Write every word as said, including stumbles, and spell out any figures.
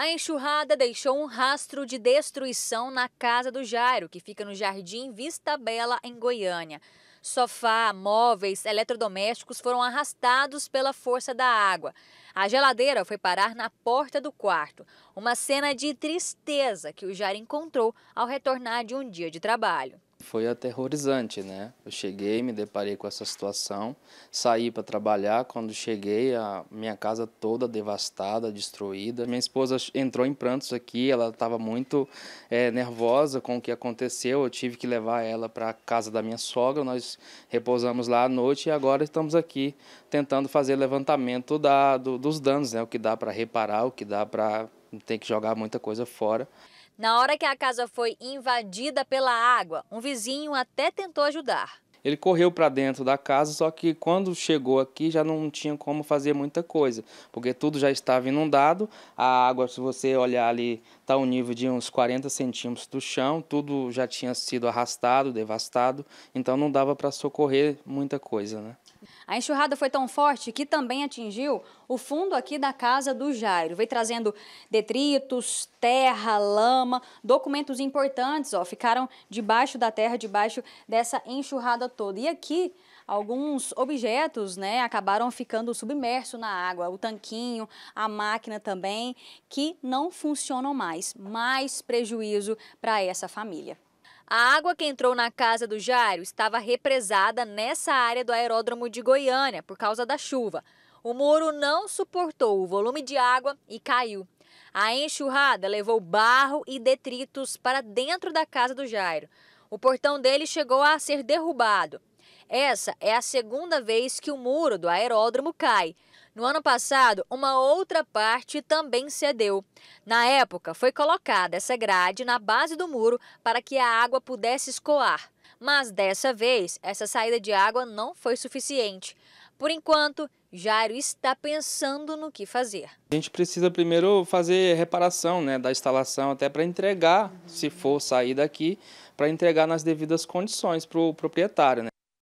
A enxurrada deixou um rastro de destruição na casa do Jairo, que fica no Jardim Vista Bela, em Goiânia. Sofá, móveis, eletrodomésticos foram arrastados pela força da água. A geladeira foi parar na porta do quarto. Uma cena de tristeza que o Jairo encontrou ao retornar de um dia de trabalho. Foi aterrorizante, né? Eu cheguei, me deparei com essa situação, saí para trabalhar. Quando cheguei, a minha casa toda devastada, destruída. Minha esposa entrou em prantos aqui, ela estava muito é, nervosa com o que aconteceu. Eu tive que levar ela para a casa da minha sogra, nós repousamos lá à noite e agora estamos aqui tentando fazer levantamento da, do, dos danos, né? O que dá para reparar, o que dá para ter que jogar muita coisa fora. Na hora que a casa foi invadida pela água, um vizinho até tentou ajudar. Ele correu para dentro da casa, só que quando chegou aqui já não tinha como fazer muita coisa, porque tudo já estava inundado. A água, se você olhar ali, está ao nível de uns quarenta centímetros do chão, tudo já tinha sido arrastado, devastado, então não dava para socorrer muita coisa, né? A enxurrada foi tão forte que também atingiu o fundo aqui da casa do Jairo. Veio trazendo detritos, terra, lama, documentos importantes, ó, ficaram debaixo da terra, debaixo dessa enxurrada toda. E aqui, alguns objetos, né, acabaram ficando submersos na água. O tanquinho, a máquina também, que não funcionam mais. Mais prejuízo para essa família. A água que entrou na casa do Jairo estava represada nessa área do aeródromo de Goiânia por causa da chuva. O muro não suportou o volume de água e caiu. A enxurrada levou barro e detritos para dentro da casa do Jairo. O portão dele chegou a ser derrubado. Essa é a segunda vez que o muro do aeródromo cai. No ano passado, uma outra parte também cedeu. Na época, foi colocada essa grade na base do muro para que a água pudesse escoar. Mas dessa vez, essa saída de água não foi suficiente. Por enquanto, Jairo está pensando no que fazer. A gente precisa primeiro fazer reparação, né, da instalação, até para entregar, se for sair daqui, para entregar nas devidas condições para o proprietário, né?